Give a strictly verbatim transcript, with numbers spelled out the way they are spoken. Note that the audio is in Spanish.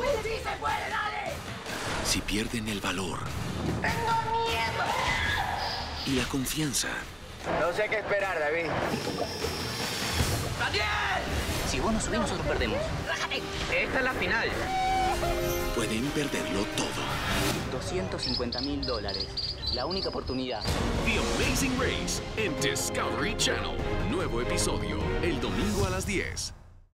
puede! ¡Sí se puede, dale! Si pierden el valor... ¡Tengo miedo! ...y la confianza... No sé qué esperar, David. ¡Daniel! Si vos no subís, nosotros perdemos. ¡Rájate! Esta es la final. Pueden perderlo todo. doscientos cincuenta mil dólares. La única oportunidad. The Amazing Race en Discovery Channel. Nuevo episodio el domingo a las diez.